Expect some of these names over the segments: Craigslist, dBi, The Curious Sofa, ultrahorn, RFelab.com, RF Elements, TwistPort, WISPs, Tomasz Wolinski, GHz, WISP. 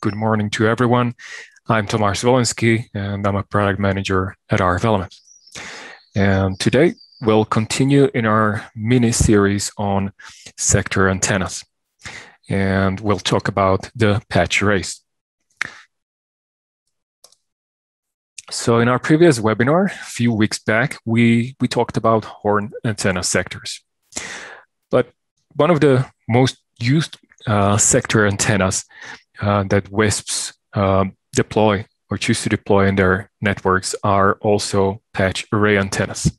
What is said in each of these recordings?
Good morning to everyone. I'm Tomasz Wolinski, and I'm a product manager at RF Elements. And today we'll continue in our mini series on sector antennas, and we'll talk about the patch arrays. So in our previous webinar, a few weeks back, we talked about horn antenna sectors. But one of the most used sector antennas that WISPs deploy or choose to deploy in their networks are also patch array antennas.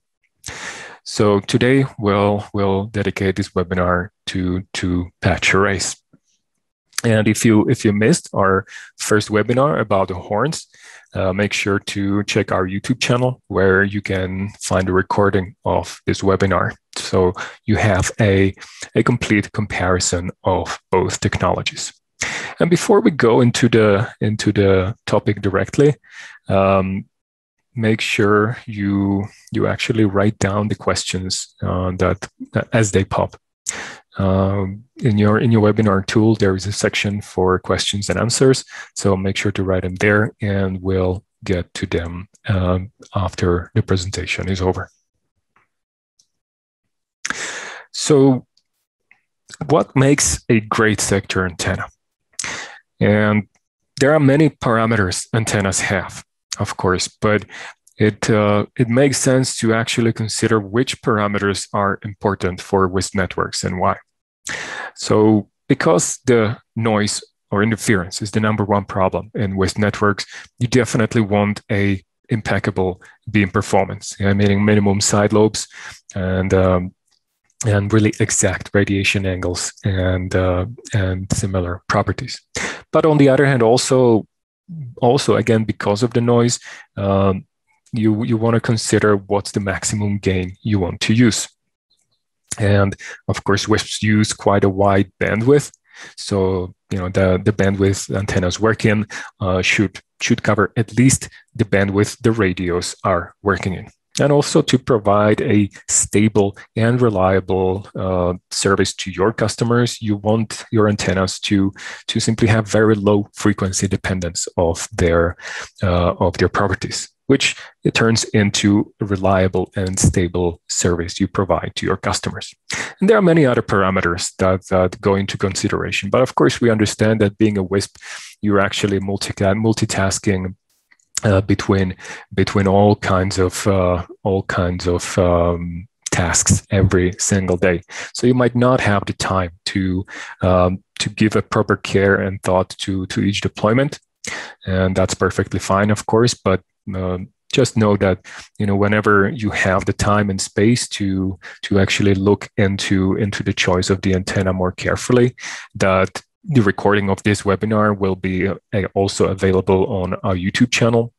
So today we'll dedicate this webinar to patch arrays. And if you missed our first webinar about the horns, make sure to check our YouTube channel where you can find a recording of this webinar. So you have a complete comparison of both technologies. And before we go into the topic directly, make sure you actually write down the questions that as they pop. In your webinar tool, there is a section for questions and answers, so make sure to write them there, and we'll get to them after the presentation is over. So, what makes a great sector antenna? And there are many parameters antennas have, of course, but it makes sense to actually consider which parameters are important for WISP networks and why. So because the noise or interference is the #1 problem in WISP networks, you definitely want a impeccable beam performance, meaning minimum side lobes and really exact radiation angles and similar properties. But on the other hand, also again, because of the noise, you want to consider what's the maximum gain you want to use. And of course, WISPs use quite a wide bandwidth. So, you know, the bandwidth antennas work in should cover at least the bandwidth the radios are working in. And also to provide a stable and reliable service to your customers, you want your antennas to simply have very low frequency dependence of their properties, which it turns into a reliable and stable service you provide to your customers. And there are many other parameters that go into consideration. But of course, we understand that being a WISP, you're actually multitasking between all kinds of tasks every single day. So you might not have the time to give a proper care and thought to each deployment, and that's perfectly fine, of course. But just know that, you know, whenever you have the time and space to actually look into the choice of the antenna more carefully, that the recording of this webinar will be also available on our YouTube channel,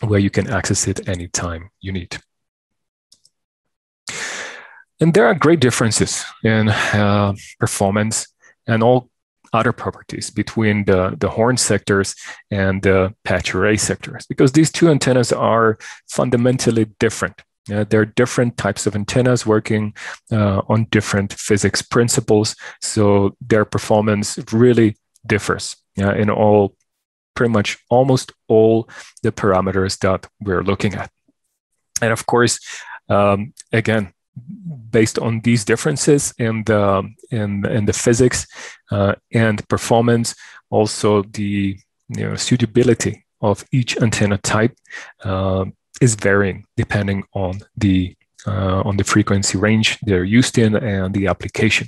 where you can access it anytime you need. And there are great differences in performance and all other properties between the horn sectors and the patch array sectors, because these two antennas are fundamentally different. There are different types of antennas working on different physics principles, so their performance really differs in all, pretty much almost all the parameters that we're looking at. And of course, again, based on these differences in the physics and performance, also the, you know, suitability of each antenna type is varying depending on the frequency range they're used in and the application.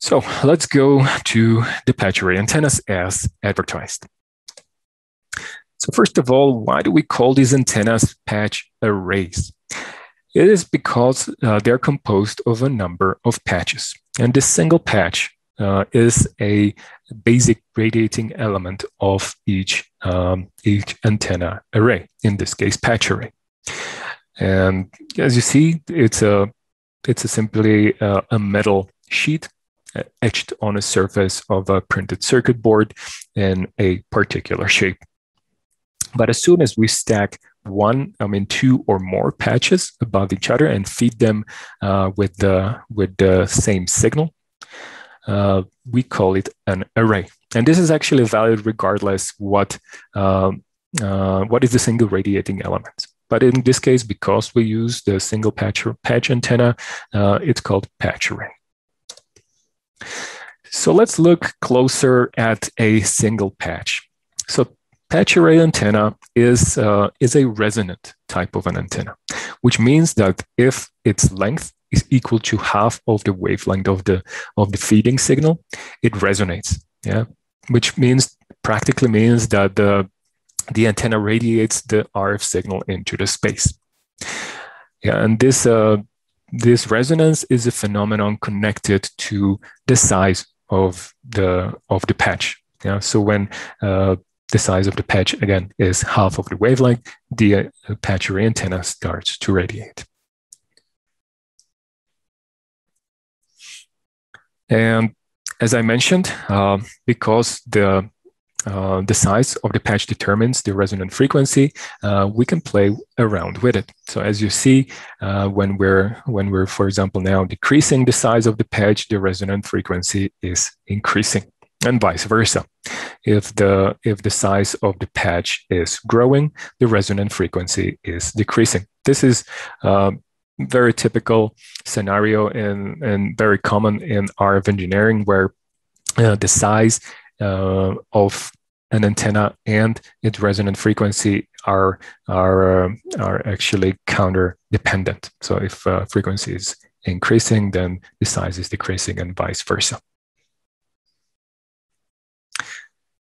So let's go to the patch array antennas as advertised. So first of all, why do we call these antennas patch arrays? It is because they're composed of a number of patches, and this single patch is a basic radiating element of each antenna array, in this case patch array. And as you see, it's simply a metal sheet etched on a surface of a printed circuit board in a particular shape. But as soon as we stack two or more patches above each other and feed them with the same signal, we call it an array. And this is actually valid regardless what is the single radiating element. But in this case, because we use the single patch antenna, it's called patch array. So let's look closer at a single patch. So patch array antenna is a resonant type of an antenna, which means that if its length is equal to half of the wavelength of the feeding signal, it resonates. Yeah, which means practically means that the antenna radiates the RF signal into the space. Yeah, and this resonance is a phenomenon connected to the size of the patch. Yeah, so when the size of the patch again is half of the wavelength, the patch array antenna starts to radiate. And as I mentioned, because the size of the patch determines the resonant frequency, we can play around with it. So as you see, when we're, for example, now decreasing the size of the patch, the resonant frequency is increasing, and vice versa. If the size of the patch is growing, the resonant frequency is decreasing. This is very typical scenario and very common in RF engineering, where the size of an antenna and its resonant frequency are actually counter dependent. So if frequency is increasing, then the size is decreasing, and vice versa.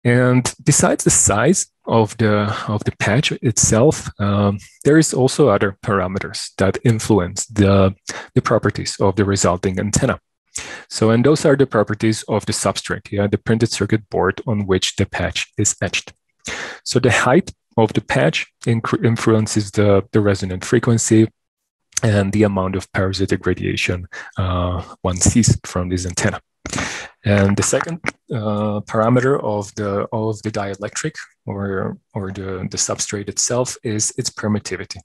And besides the size of the patch itself, there is also other parameters that influence the properties of the resulting antenna. So, and those are the properties of the substrate, yeah, the printed circuit board on which the patch is etched. So the height of the patch influences the resonant frequency and the amount of parasitic radiation one sees from this antenna. And the second parameter of the dielectric or the substrate itself is its permittivity.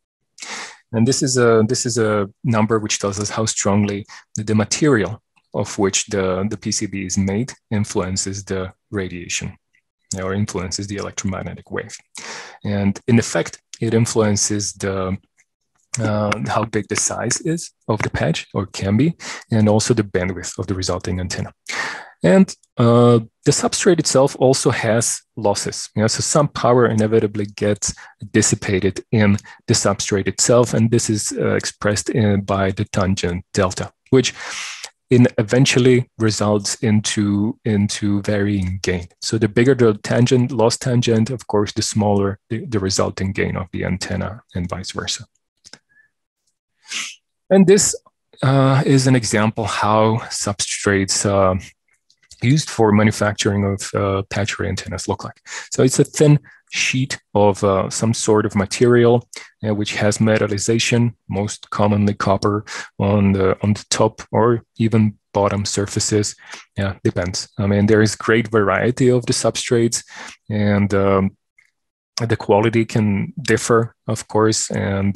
And this is a number which tells us how strongly the material of which the PCB is made influences the radiation, or influences the electromagnetic wave. And in effect, it influences how big the size is of the patch, or can be, and also the bandwidth of the resulting antenna. And the substrate itself also has losses. You know, so some power inevitably gets dissipated in the substrate itself, and this is expressed by the tangent delta, which eventually results into varying gain. So the bigger the tangent, loss tangent, of course, the smaller the resulting gain of the antenna, and vice versa. And this is an example how substrates used for manufacturing of patch array antennas look like. So it's a thin sheet of some sort of material which has metallization, most commonly copper, on the top or even bottom surfaces. Yeah, depends. I mean, there is great variety of the substrates, and the quality can differ, of course, and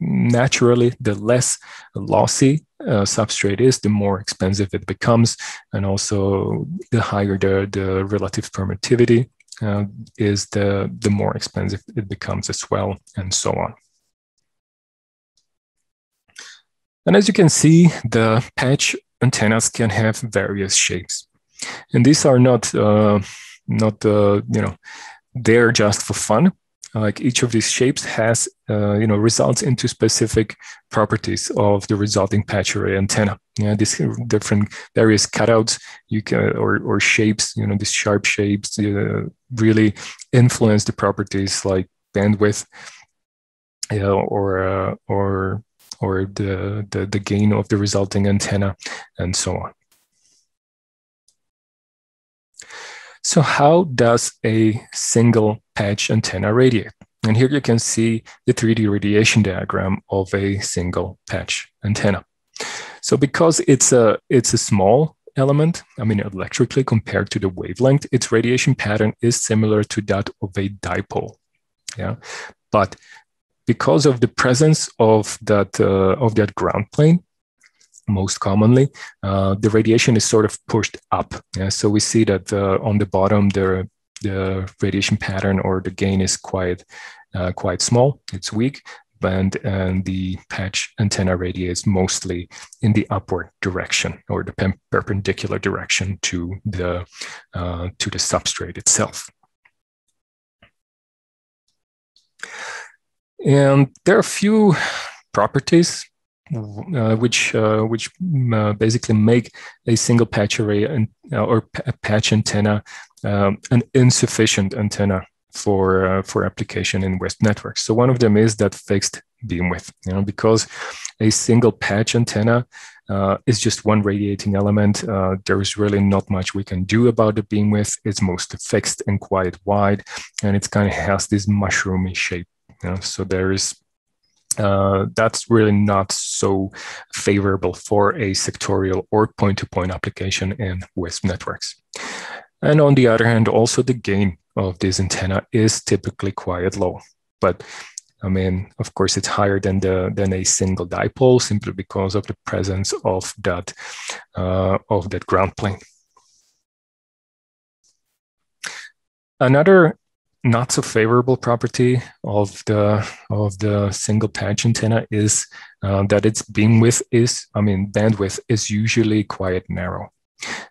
naturally, the less lossy substrate is, the more expensive it becomes, and also the higher the relative permittivity is, the more expensive it becomes as well, and so on. And as you can see, the patch antennas can have various shapes, and these are not you know, they're just for fun. Like each of these shapes has, you know, results into specific properties of the resulting patch array antenna. Yeah, you know, these different various cutouts you can, or shapes, you know, these sharp shapes really influence the properties like bandwidth, you know, or the gain of the resulting antenna, and so on. So how does a single patch antenna radiate? And here you can see the 3D radiation diagram of a single patch antenna. So because it's a small element, I mean, electrically compared to the wavelength, its radiation pattern is similar to that of a dipole. Yeah, but because of the presence of that ground plane, most commonly, the radiation is sort of pushed up. So we see that on the bottom, the radiation pattern or the gain is quite small, it's weak, and the patch antenna radiates mostly in the upward direction or the perpendicular direction to the substrate itself. And there are a few properties which basically make a single patch array and, or a patch antenna an insufficient antenna for application in WISP networks. So one of them is that fixed beam width, because a single patch antenna is just one radiating element. There is really not much we can do about the beam width. It's mostly fixed and quite wide, and it kind of has this mushroomy shape. So there is that's really not so favorable for a sectorial or point-to-point application in WISP networks. And on the other hand, also the gain of this antenna is typically quite low. But I mean, of course, it's higher than a single dipole simply because of the presence of that ground plane. Another not so favorable property of the single patch antenna is that its bandwidth is usually quite narrow.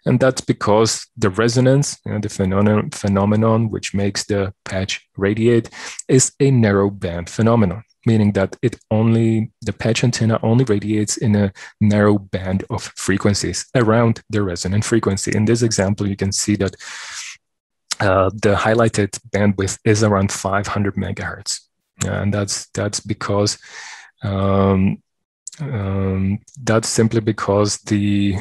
And that's because the resonance, the phenomenon which makes the patch radiate, is a narrow band phenomenon, meaning that the patch antenna only radiates in a narrow band of frequencies around the resonant frequency. In this example, you can see that the highlighted bandwidth is around 500 megahertz, and that's because that's simply because the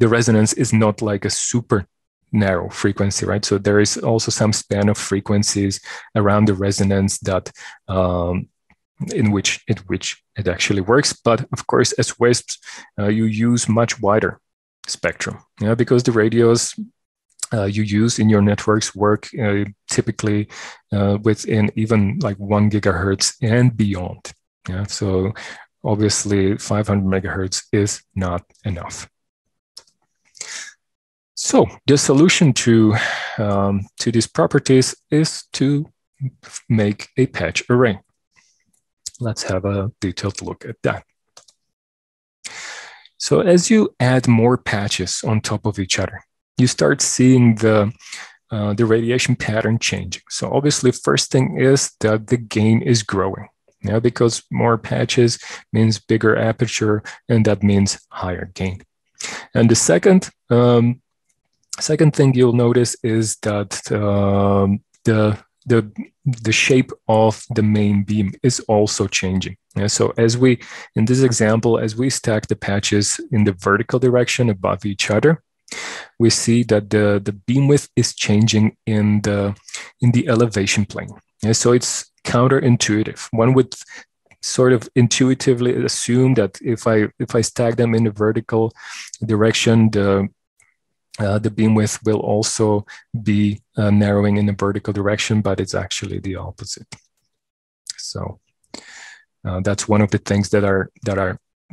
resonance is not like a super narrow frequency, right? So there is also some span of frequencies around the resonance that in which it actually works. But of course, as WISPs, you use much wider spectrum, because the radios you use in your networks work typically within even like 1 gigahertz and beyond. So obviously 500 megahertz is not enough. So the solution to these properties is to make a patch array. Let's have a detailed look at that. So as you add more patches on top of each other, you start seeing the radiation pattern changing. So obviously, first thing is that the gain is growing, because more patches means bigger aperture, and that means higher gain. And the second thing you'll notice is that the shape of the main beam is also changing. So in this example, as we stack the patches in the vertical direction above each other, we see that the beam width is changing in the elevation plane. So it's counterintuitive. One would sort of intuitively assume that if I stack them in the vertical direction, the beam width will also be narrowing in the vertical direction, but it's actually the opposite. So that's one of the things that are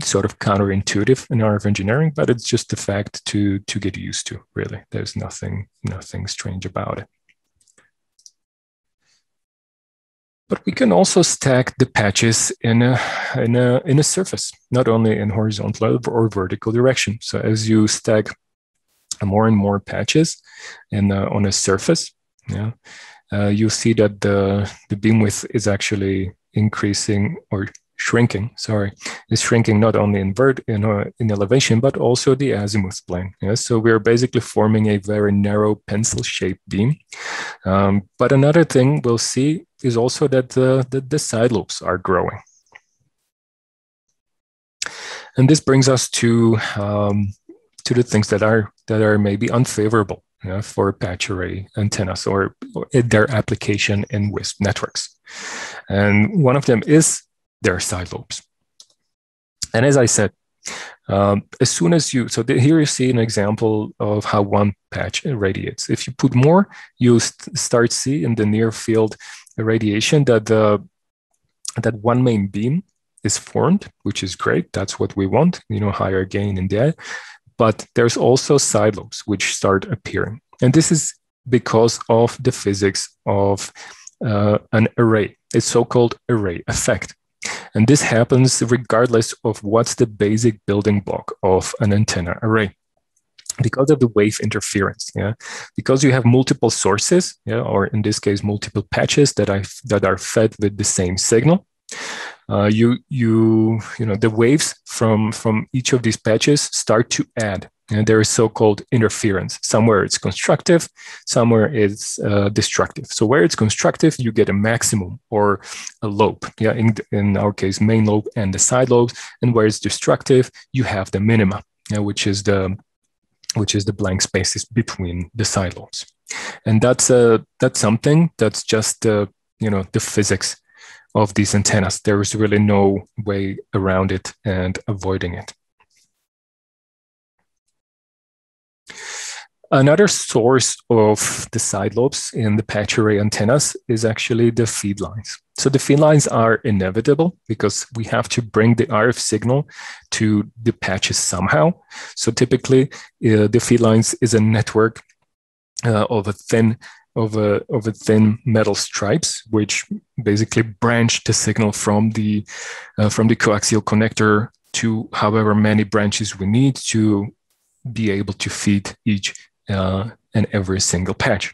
sort of counterintuitive in RF engineering, but it's just a fact to get used to. Really, there's nothing strange about it. But we can also stack the patches in a surface, not only in horizontal or vertical direction. So as you stack more and more patches on a surface, you see that the beam width is actually increasing or shrinking. Sorry, is shrinking not only in elevation but also the azimuth plane. So we are basically forming a very narrow pencil-shaped beam. But another thing we'll see is also that the side lobes are growing, and this brings us to the things that are maybe unfavorable for patch array antennas or their application in WISP networks. And one of them is their side lobes. And as I said, here you see an example of how one patch radiates. If you put more, you start seeing in the near field radiation that one main beam is formed, which is great. That's what we want, you know, higher gain in the eye. But there's also side lobes which start appearing. And this is because of the physics of an array. It's so-called array effect. And this happens regardless of what's the basic building block of an antenna array. Because of the wave interference, yeah, because you have multiple sources, yeah, or in this case, multiple patches that are fed with the same signal. You know the waves from each of these patches start to add, and there is so-called interference. Somewhere it's constructive, somewhere it's destructive. So where it's constructive, you get a maximum or a lobe. Yeah, in our case, main lobe and the side lobes. And where it's destructive, you have the minima, yeah, which is the blank spaces between the side lobes. And that's something that's just you know, the physics of these antennas. There is really no way around it and avoiding it. Another source of the side lobes in the patch array antennas is actually the feed lines. So the feed lines are inevitable because we have to bring the RF signal to the patches somehow. So typically, the feed lines is a network of a thin metal stripes, which basically branch the signal from the coaxial connector to however many branches we need to be able to feed each and every single patch.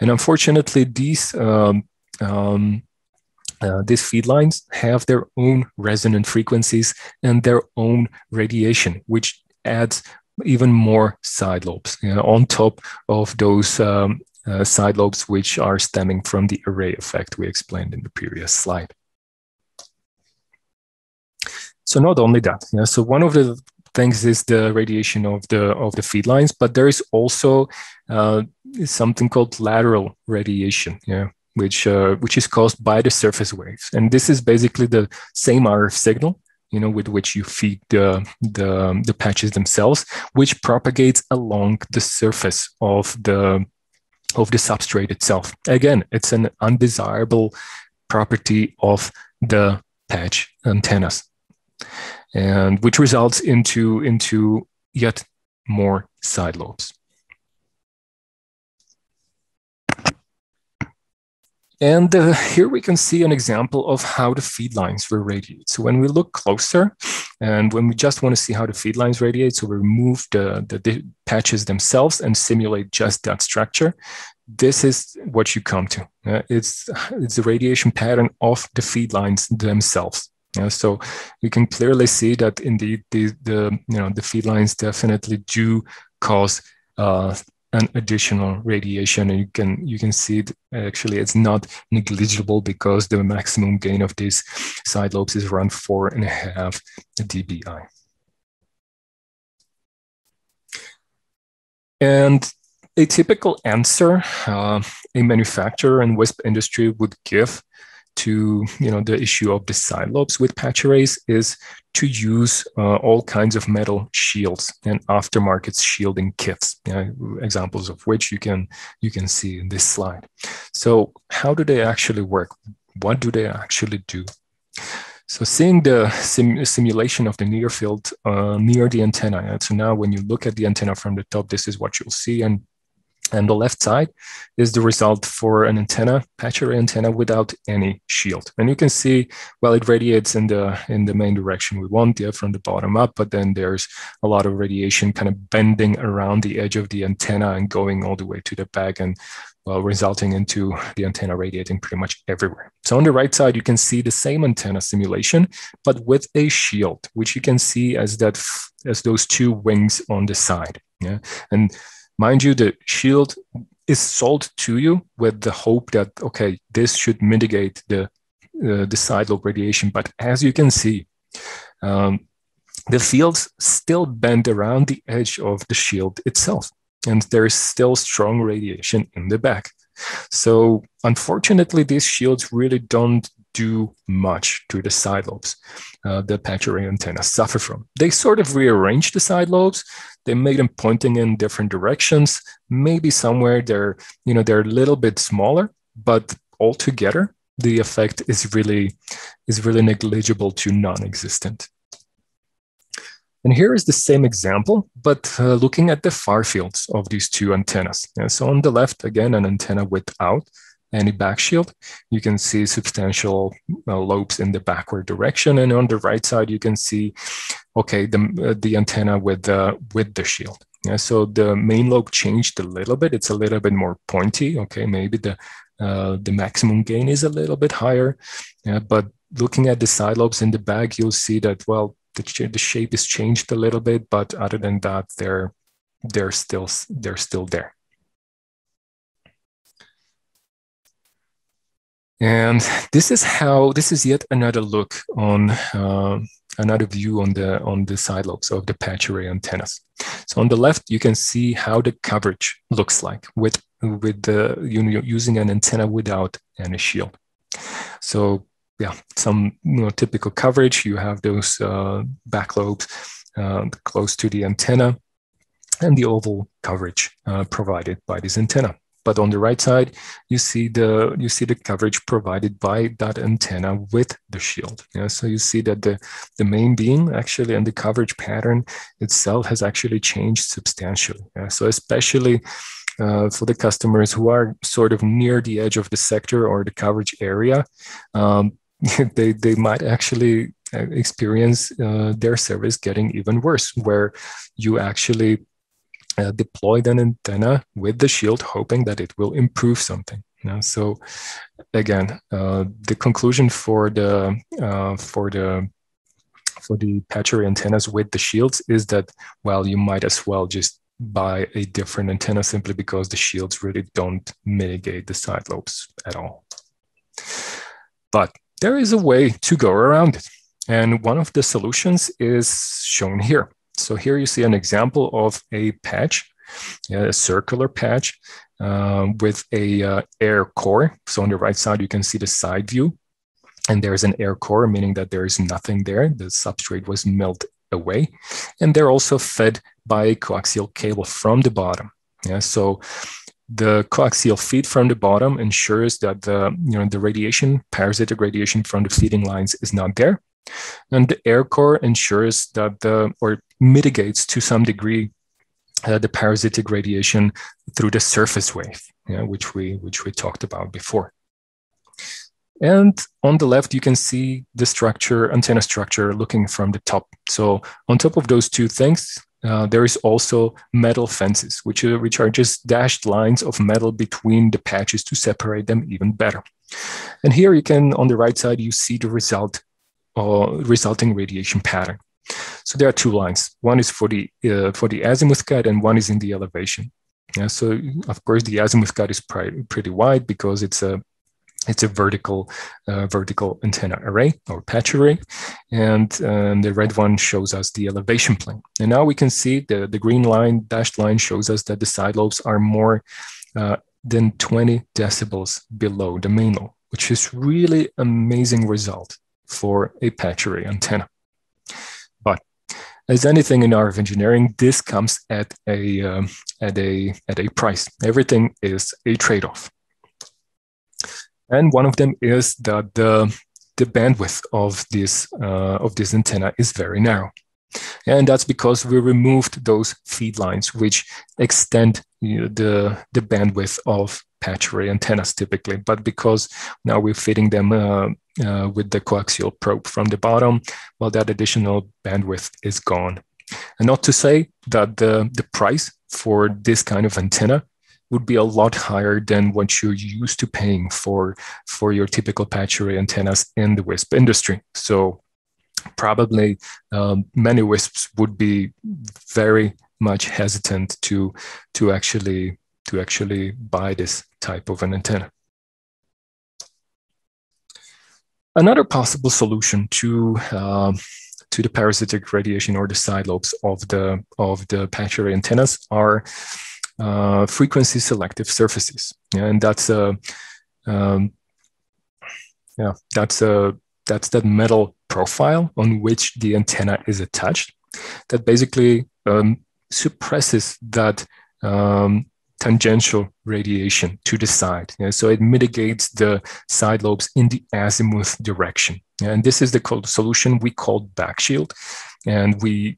And unfortunately, these feed lines have their own resonant frequencies and their own radiation, which adds even more side lobes, you know, on top of those side lobes which are stemming from the array effect we explained in the previous slide. So not only that, you know, so one of the things is the radiation of the feed lines, but there is also something called lateral radiation, yeah, which is caused by the surface waves, and this is basically the same RF signal, you know, with which you feed the patches themselves, which propagates along the surface of the substrate itself. Again, it's an undesirable property of the patch antennas, and which results into yet more side lobes. And here we can see an example of how the feed lines will radiate. So when we look closer, and when we just want to see how the feed lines radiate, so we remove the patches themselves and simulate just that structure, this is what you come to. It's the radiation pattern of the feed lines themselves. Yeah, so you can clearly see that indeed the feed lines definitely do cause an additional radiation, and you can see it actually it's not negligible because the maximum gain of these side lobes is around 4.5 dBi. And a typical answer a manufacturer and WISP industry would give to, you know, the issue of the side lobes with patch arrays is to use all kinds of metal shields and aftermarket shielding kits, you know, examples of which you can see in this slide. So how do they actually work? What do they actually do? So seeing the simulation of the near field near the antenna, and so now when you look at the antenna from the top, this is what you'll see. And the left side is the result for an antenna, patch array antenna without any shield. And you can see, well, it radiates in the main direction we want, yeah, from the bottom up, but then there's a lot of radiation kind of bending around the edge of the antenna and going all the way to the back, and well, resulting into the antenna radiating pretty much everywhere. So on the right side, you can see the same antenna simulation, but with a shield, which you can see as those two wings on the side. Yeah. And mind you, the shield is sold to you with the hope that, okay, this should mitigate the side lobe radiation. But as you can see, the fields still bend around the edge of the shield itself, and there is still strong radiation in the back. So unfortunately, these shields really don't do much to the side lobes the patch array antennas suffer from. They sort of rearrange the side lobes. They make them pointing in different directions. Maybe somewhere they're a little bit smaller, but altogether the effect is really negligible to non-existent. And here is the same example, but looking at the far fields of these two antennas. And so on the left, again, an antenna without any back shield. You can see substantial lobes in the backward direction. And on the right side, you can see, okay, the antenna with the shield. Yeah, so the main lobe changed a little bit. It's a little bit more pointy. Okay, maybe the maximum gain is a little bit higher. Yeah, but looking at the side lobes in the back, you'll see that, well, the shape is changed a little bit, but other than that, they're still there. And this is yet another look on another view on the side lobes of the patch array antennas. So on the left, you can see how the coverage looks like with the using an antenna without any shield. So yeah, some typical coverage. You have those back lobes close to the antenna and the oval coverage provided by this antenna. But on the right side, you see the coverage provided by that antenna with the shield. Yeah, so you see that the main beam actually and the coverage pattern itself has actually changed substantially. Yeah, so especially for the customers who are sort of near the edge of the sector or the coverage area, they might actually experience their service getting even worse, where you actually deploy an antenna with the shield, hoping that it will improve something. You know? So again, the conclusion for the patch array antennas with the shields is that, well, you might as well just buy a different antenna simply because the shields really don't mitigate the side lobes at all. But there is a way to go around it. And one of the solutions is shown here. So here you see an example of a patch, a circular patch with a air core. So on the right side, you can see the side view, and there's an air core, meaning that there is nothing there. The substrate was melted away, and they're also fed by a coaxial cable from the bottom. Yeah, so the coaxial feed from the bottom ensures that the radiation, parasitic radiation from the feeding lines is not there. And the air core ensures that or mitigates to some degree the parasitic radiation through the surface wave, which we talked about before. And on the left, you can see the structure, antenna structure, looking from the top. So on top of those two things, there is also metal fences, which are just dashed lines of metal between the patches to separate them even better. And here you can, on the right side, you see the resulting radiation pattern. So there are two lines. One is for the azimuth cut, and one is in the elevation. Yeah, so of course the azimuth cut is pretty wide because it's a vertical antenna array or patch array, and the red one shows us the elevation plane. And now we can see the green line, dashed line, shows us that the side lobes are more than 20 decibels below the main lobe, which is really amazing result for a patch array antenna. But as anything in RF engineering, this comes at a price. Everything is a trade-off, and one of them is that the bandwidth of this antenna is very narrow, and that's because we removed those feed lines which extend the bandwidth of patch array antennas typically. But because now we're fitting them with the coaxial probe from the bottom, well, that additional bandwidth is gone. And not to say that the price for this kind of antenna would be a lot higher than what you're used to paying for your typical patch array antennas in the WISP industry. So probably many WISPs would be very much hesitant to actually buy this type of an antenna. Another possible solution to the parasitic radiation or the side lobes of the patch array antennas are frequency selective surfaces, and that's that metal profile on which the antenna is attached that basically suppresses that tangential radiation to the side. Yeah? So it mitigates the side lobes in the azimuth direction. And this is the solution we call backshield, and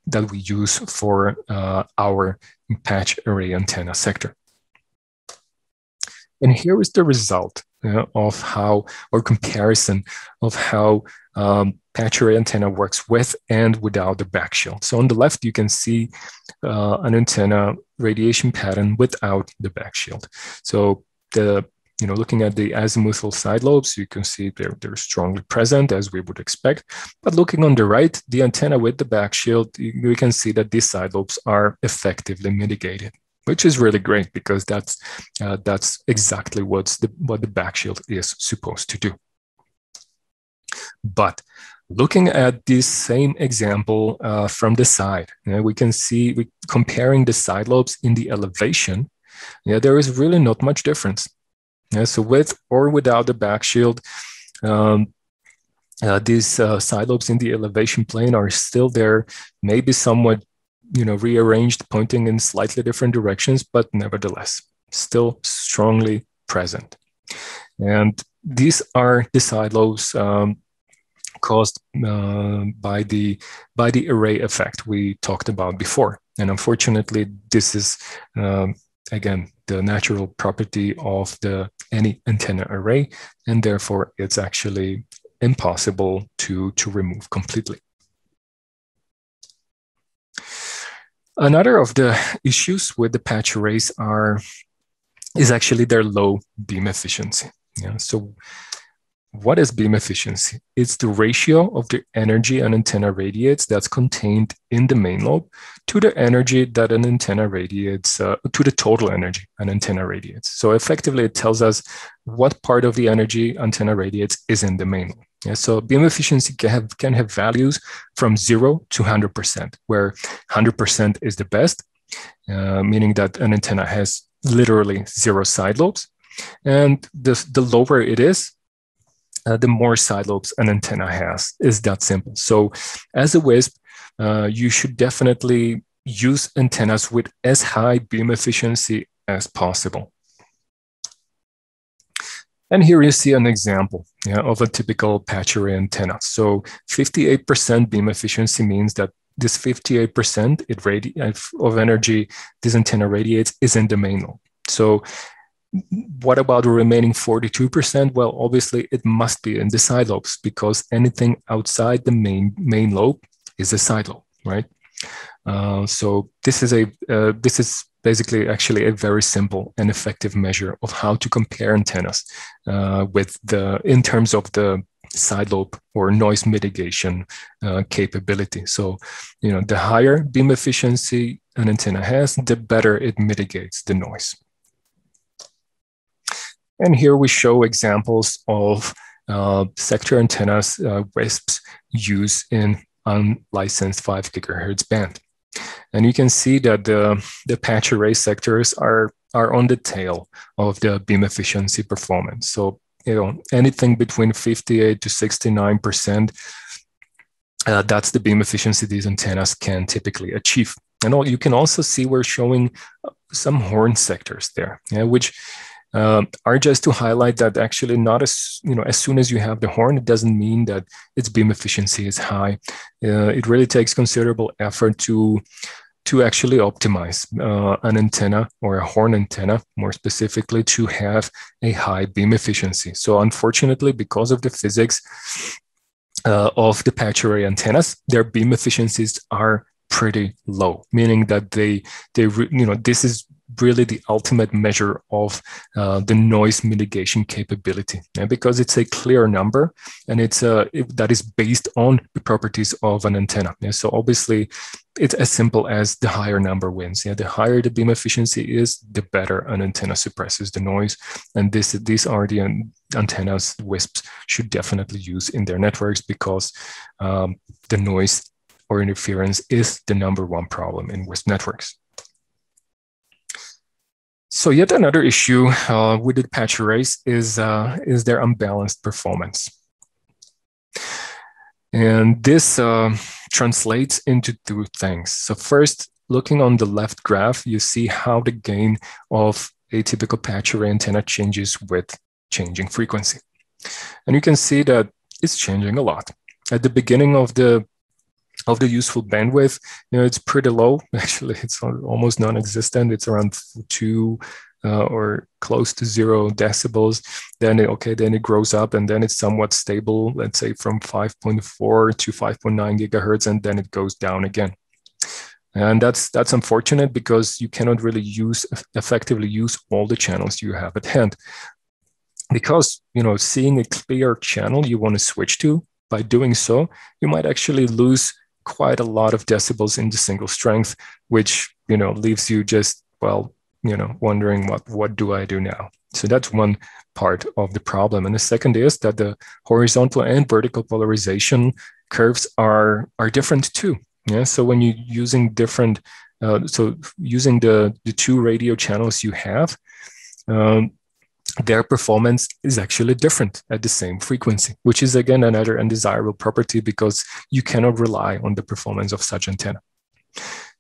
that we use for our patch array antenna sector. And here is the result of how, or comparison of how patch array antenna works with and without the backshield. So on the left, you can see an antenna radiation pattern without the backshield. So the, you know, looking at the azimuthal side lobes, you can see they're strongly present as we would expect. But looking on the right, the antenna with the backshield, we can see that these side lobes are effectively mitigated, which is really great because that's exactly what the backshield is supposed to do. But looking at this same example from the side, we can see, comparing the side lobes in the elevation, there is really not much difference. Yeah, so with or without the backshield, these side lobes in the elevation plane are still there, maybe somewhat, you know, rearranged, pointing in slightly different directions, but nevertheless, still strongly present. And these are the side lobes caused by the array effect we talked about before. And unfortunately, this is again the natural property of any antenna array, and therefore it's actually impossible to remove completely. Another of the issues with the patch arrays is actually their low beam efficiency. Yeah, so what is beam efficiency? It's the ratio of the energy an antenna radiates that's contained in the main lobe to the energy that an antenna radiates, to the total energy an antenna radiates. So effectively, it tells us what part of the energy antenna radiates is in the main lobe. Yeah, so beam efficiency can have values from 0 to 100%, where 100% is the best, meaning that an antenna has literally 0 side lobes. And the lower it is, the more side lobes an antenna has. It's that simple. So as a WISP, you should definitely use antennas with as high beam efficiency as possible. And here you see an example of a typical patch array antenna. So 58% beam efficiency means that this 58% of energy this antenna radiates is in the main lobe. So what about the remaining 42%? Well, obviously it must be in the side lobes because anything outside the main lobe is a side lobe, right? So this is basically actually a very simple and effective measure of how to compare antennas in terms of the side lobe or noise mitigation capability. So, you know, the higher beam efficiency an antenna has, the better it mitigates the noise. And here we show examples of sector antennas WISPs use in unlicensed 5 GHz band. And you can see that the patch array sectors are on the tail of the beam efficiency performance. So, you know, anything between 58 to 69%, that's the beam efficiency these antennas can typically achieve. And you can also see we're showing some horn sectors there, which are just to highlight that actually not as, you know, as soon as you have the horn, it doesn't mean that its beam efficiency is high. It really takes considerable effort to actually optimize an antenna or a horn antenna, more specifically, to have a high beam efficiency. So unfortunately, because of the physics of the patch array antennas, their beam efficiencies are pretty low, meaning that this is really the ultimate measure of the noise mitigation capability, because it's a clear number and that is based on the properties of an antenna. Yeah? So obviously it's as simple as the higher number wins. Yeah? The higher the beam efficiency is, the better an antenna suppresses the noise. And these are the antennas WISPs should definitely use in their networks because the noise or interference is the number one problem in WISP networks. So yet another issue with the patch arrays is their unbalanced performance. And this translates into two things. So first, looking on the left graph, you see how the gain of atypical patch array antenna changes with changing frequency. And you can see that it's changing a lot. At the beginning of the useful bandwidth, you know, it's pretty low. Actually, it's almost non-existent. It's around 2 or close to 0 decibels. Then it grows up, and then it's somewhat stable, let's say from 5.4 to 5.9 gigahertz, and then it goes down again. And that's unfortunate because you cannot really effectively use all the channels you have at hand. Because, you know, seeing a clear channel you want to switch to, by doing so, you might actually lose quite a lot of decibels in the single strength, which, you know, leaves you just, well, you know, wondering what do I do now? So that's one part of the problem. And the second is that the horizontal and vertical polarization curves are different too. Yeah. So when you're using different, using the two radio channels you have, their performance is actually different at the same frequency, which is again another undesirable property because you cannot rely on the performance of such antenna.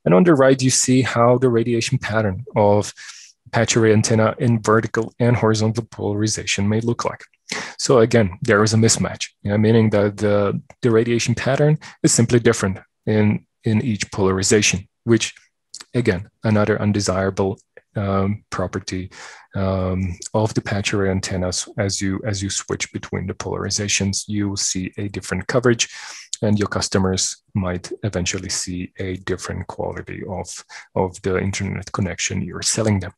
And on the right, you see how the radiation pattern of patch array antenna in vertical and horizontal polarization may look like. So again, there is a mismatch, you know, meaning that the radiation pattern is simply different in each polarization, which again, another undesirable property of the patch array antennas. As you switch between the polarizations, you will see a different coverage, and your customers might eventually see a different quality of the internet connection you're selling them.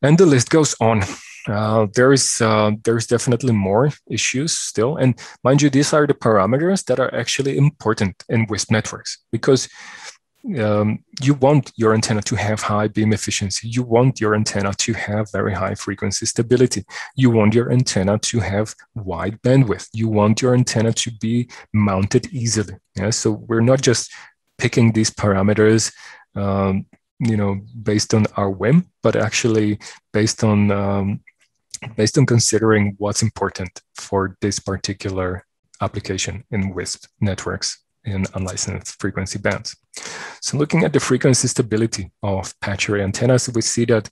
And the list goes on. There is definitely more issues still. And mind you, these are the parameters that are actually important in WISP networks, because you want your antenna to have high beam efficiency. You want your antenna to have very high frequency stability. You want your antenna to have wide bandwidth. You want your antenna to be mounted easily. Yeah? So we're not just picking these parameters you know, based on our whim, but actually based on considering what's important for this particular application in WISP networks in unlicensed frequency bands. So looking at the frequency stability of patch array antennas, we see that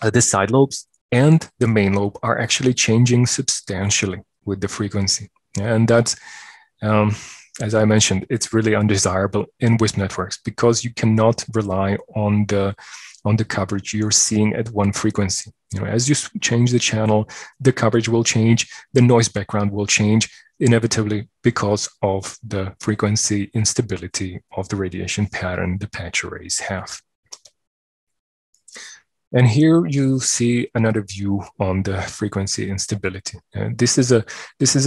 the side lobes and the main lobe are actually changing substantially with the frequency. And that's, as I mentioned, it's really undesirable in WISP networks because you cannot rely on the coverage you're seeing at one frequency. You know, as you change the channel, the coverage will change, the noise background will change, inevitably because of the frequency instability of the radiation pattern the patch arrays have. And here you see another view on the frequency instability. And this is a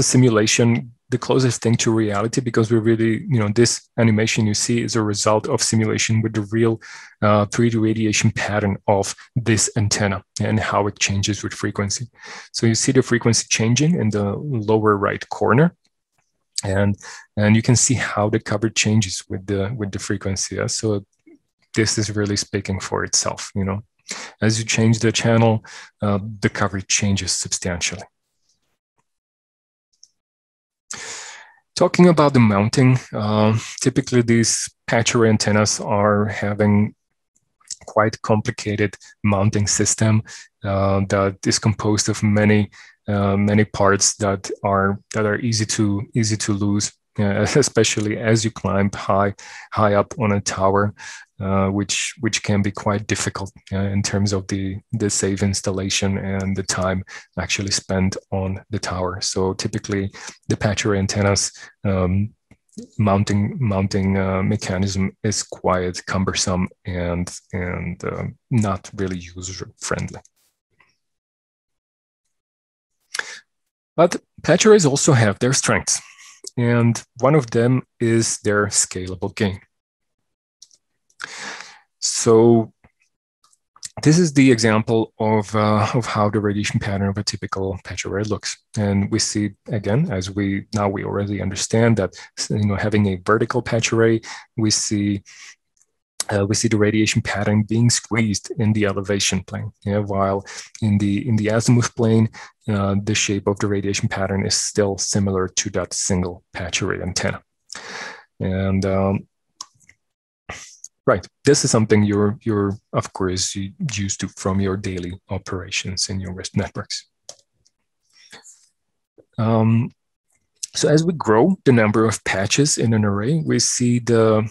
simulation, the closest thing to reality, because we really, you know, this animation you see is a result of simulation with the real 3D radiation pattern of this antenna and how it changes with frequency. So you see the frequency changing in the lower right corner, and you can see how the coverage changes with the frequency. Yeah? So this is really speaking for itself, you know. As you change the channel, the coverage changes substantially. Talking about the mounting, typically these patch array antennas are having quite complicated mounting system that is composed of many parts that are easy to lose, especially as you climb high up on a tower. Which can be quite difficult in terms of the safe installation and the time actually spent on the tower. So typically, the patch array antennas mounting mechanism is quite cumbersome and not really user friendly. But patch arrays also have their strengths, and one of them is their scalable gain. So this is the example of how the radiation pattern of a typical patch array looks, and we see again, as we already understand that, you know, having a vertical patch array, we see the radiation pattern being squeezed in the elevation plane, yeah, while in the azimuth plane, the shape of the radiation pattern is still similar to that single patch array antenna, and Right. This is something you're of course used to from your daily operations in your RISC networks. So as we grow the number of patches in an array, we see the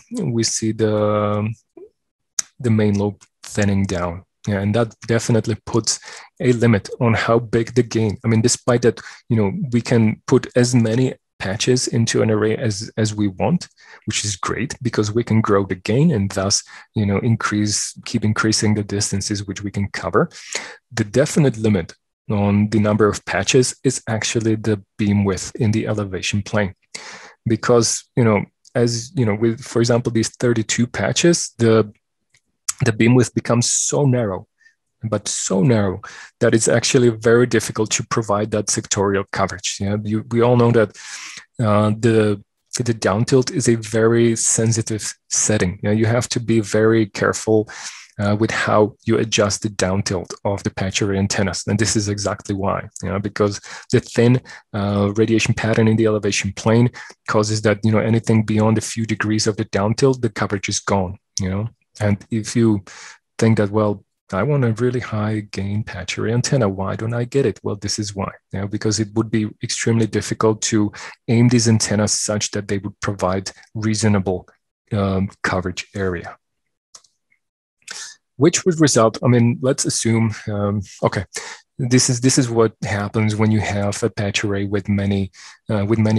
main lobe thinning down. Yeah, and that definitely puts a limit on how big the gain. I mean, despite that, you know, we can put as many patches into an array as we want, which is great because we can grow the gain and thus, you know, keep increasing the distances which we can cover. The definite limit on the number of patches is actually the beam width in the elevation plane, because, you know, as you know, with, for example, these 32 patches, the beam width becomes so narrow, but so narrow that it's actually very difficult to provide that sectorial coverage. Yeah, we all know that the down tilt is a very sensitive setting. You know, you have to be very careful with how you adjust the down tilt of the patch array antennas. And this is exactly why, you know, because the thin radiation pattern in the elevation plane causes that, you know, anything beyond a few degrees of the down tilt, the coverage is gone, you know. And if you think that, well, I want a really high gain patch array antenna, why don't I get it? Well, this is why, you know, because it would be extremely difficult to aim these antennas such that they would provide reasonable coverage area, which would result, I mean, let's assume, okay, this is what happens when you have a patch array with many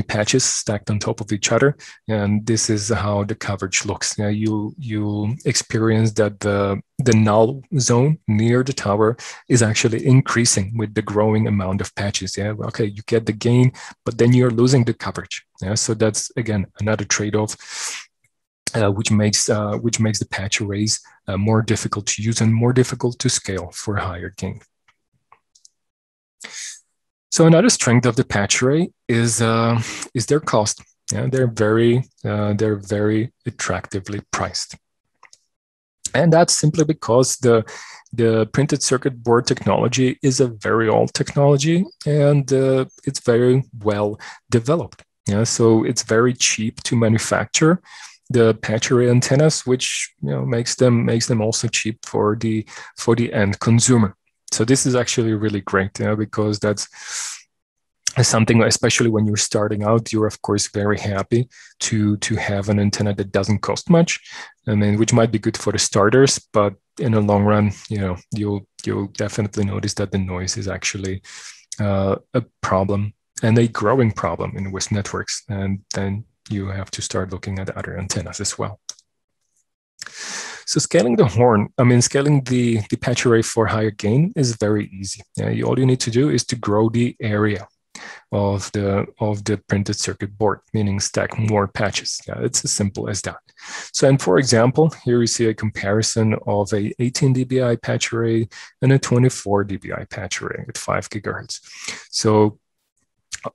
patches stacked on top of each other, and this is how the coverage looks. Now you experience that the null zone near the tower is actually increasing with the growing amount of patches. Yeah, okay, you get the gain, but then you're losing the coverage. Yeah, so that's again another trade-off, which makes the patch arrays more difficult to use and more difficult to scale for higher gain. So another strength of the patch array is their cost. Yeah, they're very attractively priced, and that's simply because the printed circuit board technology is a very old technology, and it's very well developed. Yeah, so it's very cheap to manufacture the patch array antennas, which, you know, makes them also cheap for the end consumer. So this is actually really great, you know, because that's something, especially when you're starting out, you're of course very happy to have an antenna that doesn't cost much, I mean, which might be good for the starters, but in the long run, you know, you'll definitely notice that the noise is actually a problem, and a growing problem in WISP networks. And then you have to start looking at other antennas as well. So scaling the horn, I mean, scaling the patch array for higher gain is very easy. Yeah, all you need to do is to grow the area of the printed circuit board, meaning stack more patches. Yeah, it's as simple as that. So, and for example, here you see a comparison of a 18 dBi patch array and a 24 dBi patch array at 5 GHz. So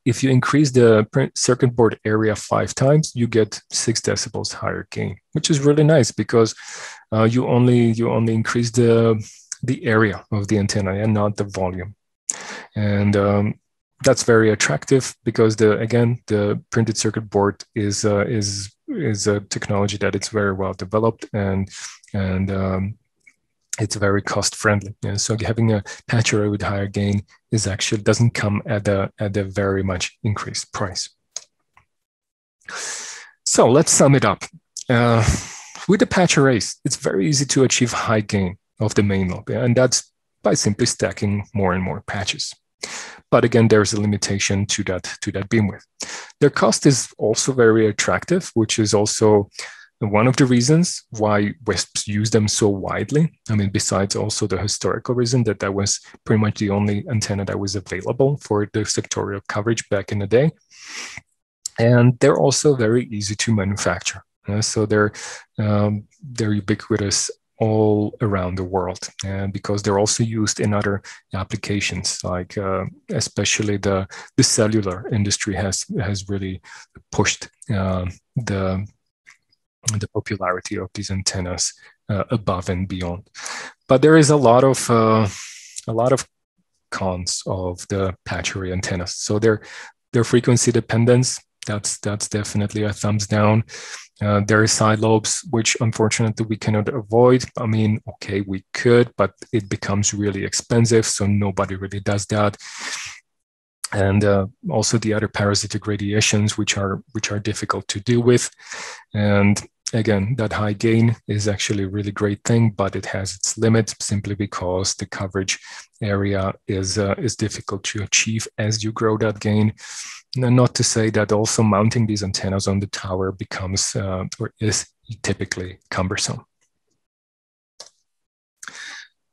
if you increase the print circuit board area 5 times, you get 6 decibels higher gain, which is really nice because you only increase the area of the antenna and not the volume. And that's very attractive because the printed circuit board is a technology that it's very well developed, and it's very cost friendly. And so having a patch array with higher gain is actually doesn't come at a very much increased price. So let's sum it up. With the patch arrays, it's very easy to achieve high gain of the main lobe. Yeah? And that's by simply stacking more and more patches. But again, there's a limitation to that beam width. Their cost is also very attractive, which is also one of the reasons why WISPs use them so widely. I mean, besides also the historical reason that was pretty much the only antenna that was available for the sectorial coverage back in the day. And they're also very easy to manufacture. So they're ubiquitous all around the world, and because they're also used in other applications, like especially the cellular industry has really pushed the popularity of these antennas above and beyond. But there is a lot of cons of the patch array antennas. So their frequency dependence that's definitely a thumbs down. There are side lobes, which unfortunately we cannot avoid. I mean, okay, we could, but it becomes really expensive. So nobody really does that. And also the other parasitic radiations, which are difficult to deal with. And again, that high gain is actually a really great thing, but it has its limits simply because the coverage area is difficult to achieve as you grow that gain. And not to say that also mounting these antennas on the tower becomes or is typically cumbersome.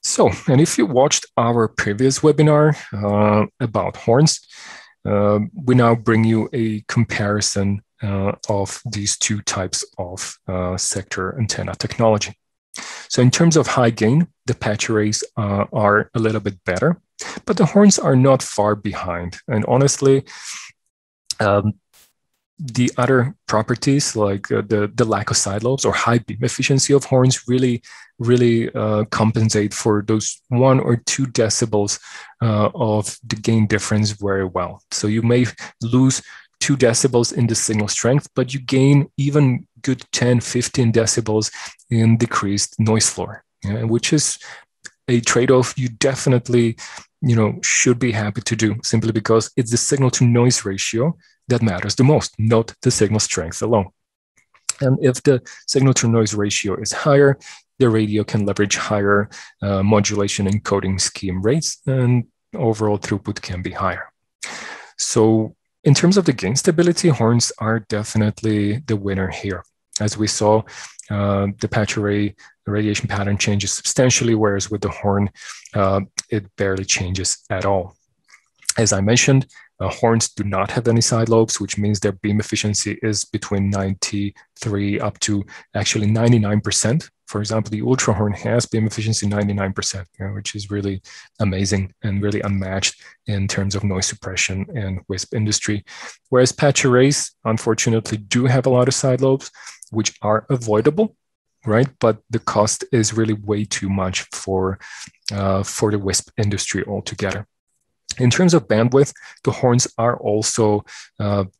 So, and if you watched our previous webinar about horns, we now bring you a comparison of these two types of sector antenna technology. So in terms of high gain, the patch arrays are a little bit better, but the horns are not far behind. And honestly, the other properties like the lack of side lobes or high beam efficiency of horns really compensate for those 1 or 2 decibels of the gain difference very well. So you may lose 2 decibels in the signal strength, but you gain even good 10, 15 decibels in decreased noise floor, which is a trade-off you definitely, should be happy to do simply because it's the signal to noise ratio that matters the most, not the signal strength alone. And if the signal to noise ratio is higher, the radio can leverage higher modulation encoding scheme rates and overall throughput can be higher. So, in terms of the gain stability, horns are definitely the winner here. As we saw, the patch array radiation pattern changes substantially, whereas with the horn, it barely changes at all. As I mentioned, horns do not have any side lobes, which means their beam efficiency is between 93 up to actually 99%. For example, the ultrahorn has beam efficiency 99%, which is really amazing and really unmatched in terms of noise suppression and WISP industry. Whereas patch arrays, unfortunately, do have a lot of side lobes, which are avoidable, right? But the cost is really way too much for the WISP industry altogether. In terms of bandwidth, the horns are also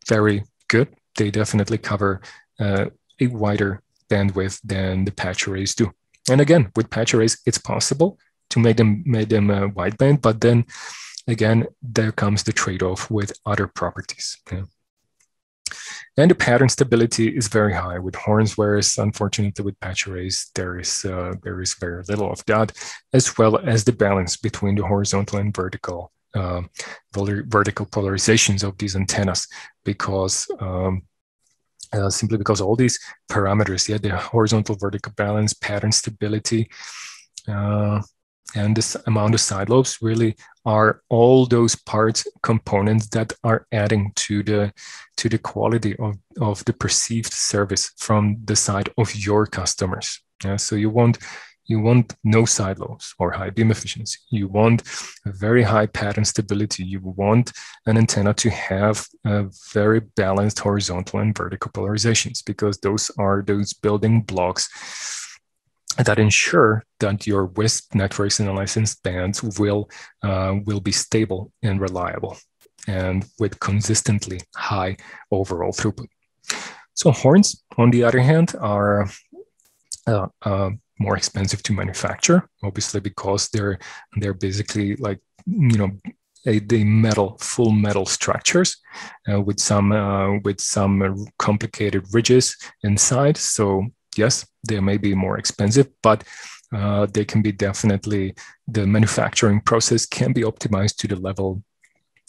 very good. They definitely cover a wider bandwidth than the patch arrays do. And again, with patch arrays, it's possible to make them wideband, but then again, there comes the trade-off with other properties. Yeah. And the pattern stability is very high with horns, whereas unfortunately with patch arrays, there is very little of that, as well as the balance between the horizontal and vertical polarizations of these antennas, because simply because all these parameters, the horizontal vertical balance, pattern stability, and this amount of side lobes really are all those components that are adding to the quality of the perceived service from the side of your customers. Yeah, so you want no side lobes or high beam efficiency. You want a very high pattern stability. You want an antenna to have a very balanced horizontal and vertical polarizations because those are those building blocks that ensure that your WISP networks and licensed bands will be stable and reliable and with consistently high overall throughput. So horns, on the other hand, are more expensive to manufacture, obviously, because they're basically like, the full metal structures with some complicated ridges inside. So yes, they may be more expensive, but they can be definitely, the manufacturing process can be optimized to the level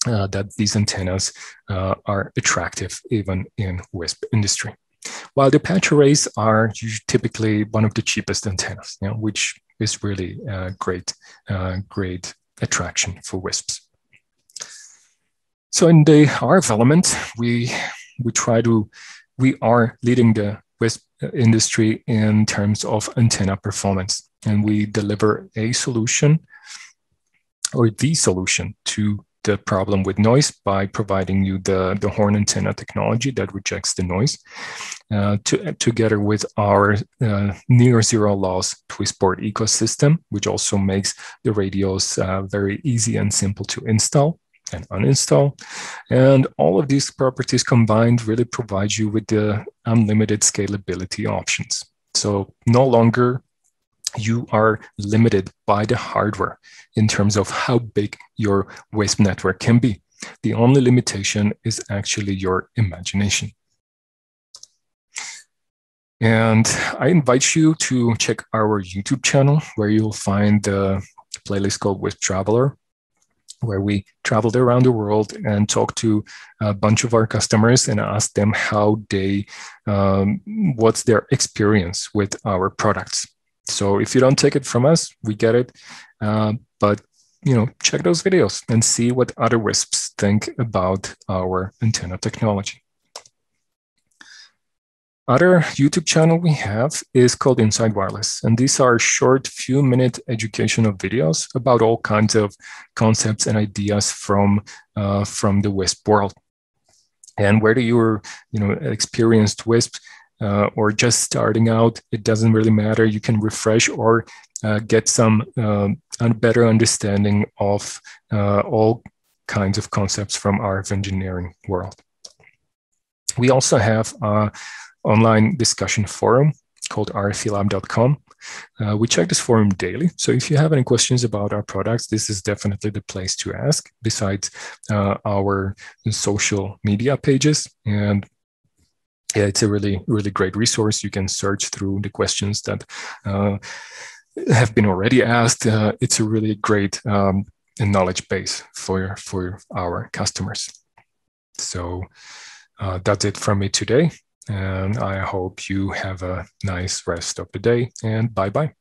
that these antennas are attractive even in WISP industry. While the patch arrays are typically one of the cheapest antennas, which is really a great attraction for WISPs. So in the RF element, we are leading the WISP industry in terms of antenna performance, and we deliver a solution or the solution to the problem with noise by providing you the horn antenna technology that rejects the noise together with our near zero loss Twisport ecosystem, which also makes the radios very easy and simple to install. and uninstall. And all of these properties combined really provide you with the unlimited scalability options. So no longer you are limited by the hardware in terms of how big your WISP network can be. The only limitation is actually your imagination. And I invite you to check our YouTube channel, where you'll find the playlist called WISP Traveler, where we traveled around the world and talked to a bunch of our customers and asked them how they, what's their experience with our products. So if you don't take it from us, we get it. But you know, check those videos and see what other WISPs think about our antenna technology. Other YouTube channel we have is called Inside Wireless, and these are short few-minute educational videos about all kinds of concepts and ideas from the WISP world. And whether you're experienced WISP or just starting out, it doesn't really matter. You can refresh or get some better understanding of all kinds of concepts from RF engineering world. We also have online discussion forum called RFelab.com. We check this forum daily. So if you have any questions about our products, this is definitely the place to ask, besides our social media pages. And yeah, it's a really, really great resource. You can search through the questions that have been already asked. It's a really great knowledge base for our customers. So that's it from me today. And I hope you have a nice rest of the day, and bye-bye.